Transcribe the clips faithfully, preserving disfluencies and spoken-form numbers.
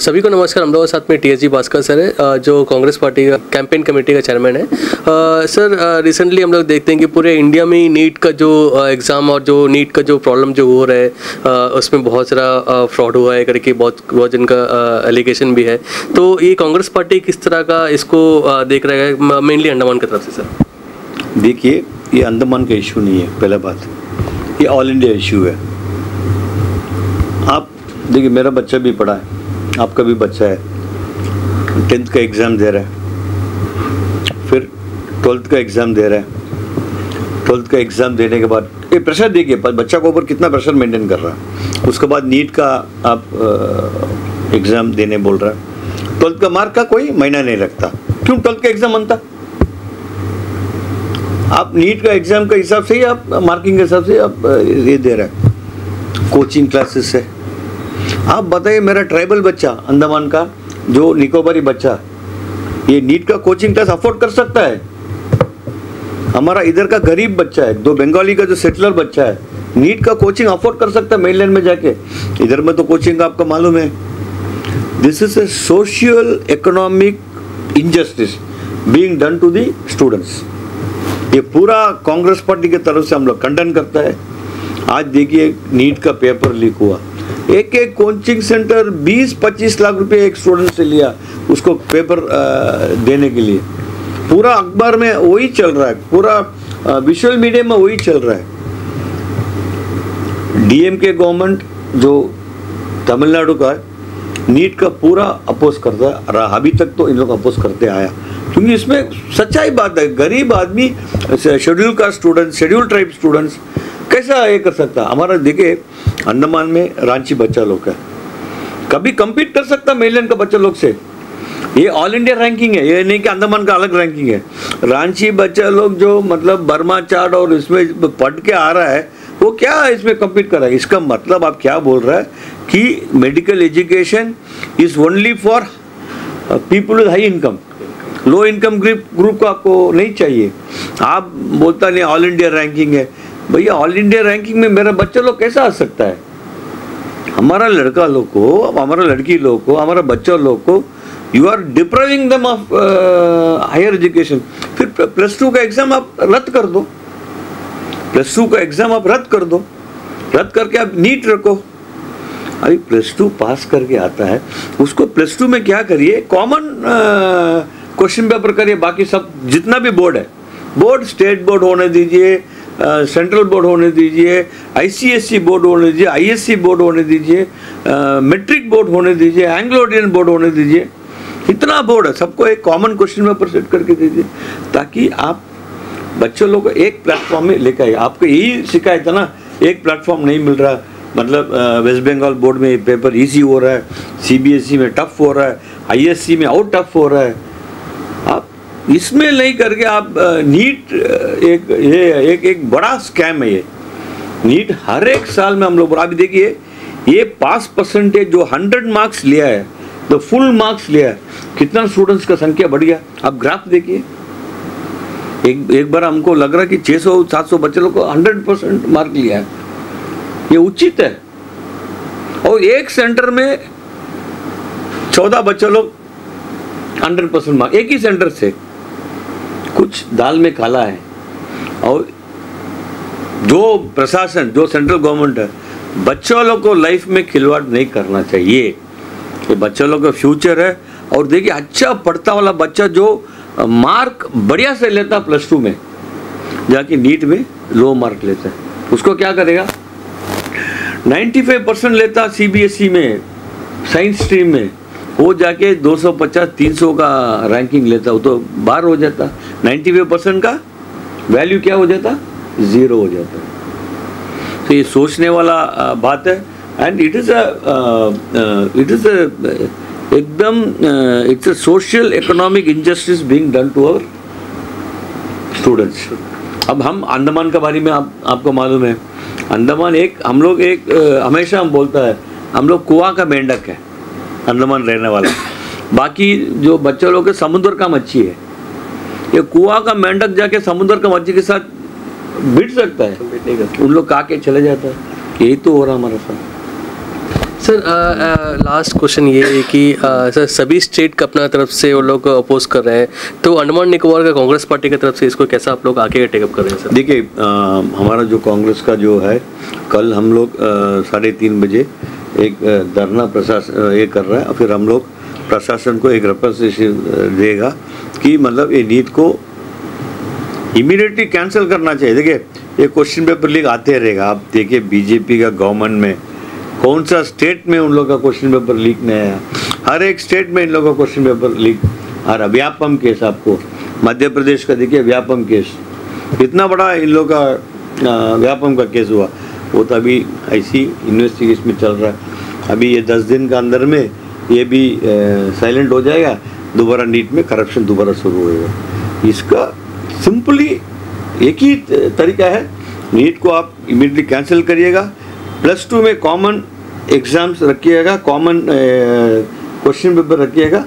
सभी को नमस्कार। हम लोगों के साथ में टीएसजी भास्कर सर है जो कांग्रेस पार्टी का कैंपेन कमेटी का चेयरमैन है। सर रिसेंटली हम लोग देखते हैं कि पूरे इंडिया में ही नीट का जो एग्ज़ाम और जो नीट का जो प्रॉब्लम जो हो रहा है उसमें बहुत सारा फ्रॉड हुआ है करके बहुत बहुत जिनका एलिगेशन भी है, तो ये कांग्रेस पार्टी किस तरह का इसको देख रहा है मेनली अंडमान की तरफ से? सर देखिए, ये अंडमान का इशू नहीं है, पहला बात ये ऑल इंडिया इशू है। आप देखिए, मेरा बच्चा भी पढ़ा है, आपका भी बच्चा है, टेंथ का एग्ज़ाम दे रहा है, फिर ट्वेल्थ का एग्ज़ाम दे रहा है। ट्वेल्थ का एग्ज़ाम देने के बाद ये प्रेशर देखिए बच्चा को ऊपर कितना प्रेशर मेंटेन कर रहा है। उसके बाद नीट का आप एग्ज़ाम देने बोल रहा है, ट्वेल्थ का मार्क का कोई मायना नहीं रखता। क्यों ट्वेल्थ का एग्ज़ाम बनता? आप नीट का एग्ज़ाम के हिसाब से ही आप मार्किंग के हिसाब से आप ये दे रहे हैं कोचिंग क्लासेस से। आप बताइए, मेरा ट्राइबल बच्चा अंडमान का जो निकोबारी बच्चा ये नीट का कोचिंग क्लास अफोर्ड कर सकता है? हमारा इधर का गरीब बच्चा है, दो बंगाली का जो सेटलर बच्चा है नीट का कोचिंग अफोर्ड कर सकता है मेनलैंड में जाके? इधर में तो कोचिंग आपका मालूम है। This is a social economic injustice being done to the students. ये पूरा कांग्रेस पार्टी की तरफ से हम लोग खंडन करता है। आज देखिए नीट का पेपर लीक हुआ, एक एक कोचिंग सेंटर बीस पच्चीस लाख रुपए एक स्टूडेंट से लिया उसको पेपर देने के लिए। पूरा अखबार में वही चल रहा है, पूरा विजुअल मीडिया में वही चल रहा है। डीएमके गवर्नमेंट जो तमिलनाडु का है नीट का पूरा अपोज करता रहा, अभी तक तो इन लोग अपोज करते आया, क्योंकि इसमें सच्चाई बात है। गरीब आदमी, schedule caste student, schedule tribe students कैसा ये कर सकता? हमारा देखिए अंडमान में रांची बच्चा लोग है, कभी कम्पीट कर सकता मेनलैंड का बच्चा लोग से? ये ऑल इंडिया रैंकिंग है, ये नहीं कि अंडमान का अलग रैंकिंग है। रांची बच्चा लोग जो मतलब बर्मा चार्ट और इसमें पढ़ के आ रहा है वो क्या इसमें कम्पीट कर रहा है? इसका मतलब आप क्या बोल रहा है कि medical education is only for people with high income, low income group group को आपको नहीं चाहिए? आप बोलता नहीं ऑल इंडिया रैंकिंग है, भैया ऑल इंडिया रैंकिंग में मेरा बच्चा लोग कैसा आ सकता है? हमारा लड़का लोग को, हमारा लड़की लोग को, हमारा बच्चा लोग को you are depriving them of higher education. फिर प्लस टू का एग्ज़ाम आप रद्द कर दो, प्लस टू का एग्ज़ाम आप रद्द कर दो, रद्द करके आप नीट रखो। अभी प्लस टू पास करके आता है उसको प्लस टू में क्या करिए, कॉमन क्वेश्चन पेपर करिए, बाकी सब जितना भी बोर्ड है, बोर्ड स्टेट बोर्ड होने दीजिए, सेंट्रल बोर्ड होने दीजिए, आईसीएसई बोर्ड होने दीजिए, आईएससी बोर्ड होने दीजिए, मैट्रिक बोर्ड होने दीजिए, एंग्लो इंडियन बोर्ड होने दीजिए, इतना बोर्ड है सबको एक कॉमन क्वेश्चन पेपर सेट करके दीजिए, ताकि आप बच्चों लोग को एक प्लेटफॉर्म में लेकर आइए। आपको यही शिकायत है ना, एक प्लेटफॉर्म नहीं मिल रहा, मतलब वेस्ट बंगाल बोर्ड में पेपर ईजी हो रहा है, सीबीएसई में टफ हो रहा है, आईएससी में और टफ हो रहा है। आप इसमें नहीं करके आप नीट एक ये एक एक बड़ा स्कैम है ये नीट। हर एक साल में हम लोग आप देखिए ये पास परसेंटेज जो हंड्रेड मार्क्स लिया है, तो फुल मार्क्स लिया है, कितना स्टूडेंट्स का संख्या बढ़ गया आप ग्राफ देखिए। एक एक बार हमको लग रहा है कि छः सौ सात सौ बच्चे लोग को हंड्रेड परसेंट मार्क लिया है, ये उचित है? और एक सेंटर में चौदह बच्चे लोग हंड्रेड परसेंट मार्क, एक ही सेंटर से कुछ दाल में काला है। और जो प्रशासन, जो सेंट्रल गवर्नमेंट है, बच्चों लोग को लाइफ में खिलवाड़ नहीं करना चाहिए, ये बच्चों लोग का फ्यूचर है। और देखिए अच्छा पढ़ता वाला बच्चा जो मार्क बढ़िया से लेता प्लस टू में, जाके नीट में लो मार्क लेता है, उसको क्या करेगा? नाइन्टी फाइव परसेंट लेता सीबीएसई में साइंस स्ट्रीम में, वो जाके दो सौ पचास तीन सौ का रैंकिंग लेता, वो तो बाहर हो जाता। पचानवे परसेंट का वैल्यू क्या हो जाता? ज़ीरो हो जाता। तो ये सोचने वाला बात है। And it is a it is a एकदम it's a social economic injustice being done to our students. अब हम अंडमान के बारे में आप, आपको मालूम है अंडमान एक हम लोग एक हमेशा हम बोलता है हम लोग कुआं का मेंढक है अंडमान रहने वाला, बाकी जो बच्चे लोग के समुद्र का मच्छी है। ये कुआं का मेंढक जाके समुद्र का मच्छी के साथ भिड़ सकता है, उन लोग काके चले जाता है। यही तो हो रहा हमारे साथ। सर लास्ट क्वेश्चन ये है कि सर सभी स्टेट का अपना तरफ से वो लोग अपोज कर रहे हैं, तो अंडमान निकोबार का कांग्रेस पार्टी की तरफ से इसको कैसा आप लोग आके टेकअप कर रहे हैं सर? देखिए हमारा जो कांग्रेस का जो है, कल हम लोग साढ़े तीन बजे एक धरना प्रशासन ये कर रहे हैं, फिर हम लोग प्रशासन को एक रिप्रेजेंटेशन देगा कि मतलब ये नीट को इमीडिएटली कैंसिल करना चाहिए। देखिए ये क्वेश्चन पेपर लीक आते रहेगा, आप देखिए बीजेपी का गवर्नमेंट में कौन सा स्टेट में उन लोगों का क्वेश्चन पेपर लीक नहीं आया, हर एक स्टेट में इन लोगों का क्वेश्चन पेपर लीक आ रहा। व्यापम केस, आपको मध्य प्रदेश का देखिए व्यापम केस, इतना बड़ा इन लोग का व्यापम का केस हुआ, वो तो अभी ऐसी इन्वेस्टिगेशन में चल रहा है। अभी ये दस दिन का अंदर में ये भी साइलेंट हो जाएगा, दोबारा नीट में करप्शन दोबारा शुरू होएगा। इसका सिंपली एक ही तरीका है, नीट को आप इमीडिएटली कैंसिल करिएगा, प्लस टू में कॉमन एग्ज़ाम्स रखिएगा, कॉमन क्वेश्चन पेपर रखिएगा।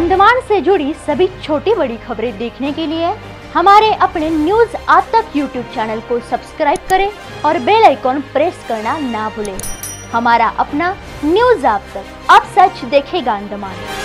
अंडमान से जुड़ी सभी छोटी बड़ी खबरें देखने के लिए हमारे अपने न्यूज़ आज तक यूट्यूब चैनल को सब्सक्राइब करें और बेल आइकॉन प्रेस करना ना भूलें। हमारा अपना न्यूज़ आज तक, अब सच देखेगा अंडमान।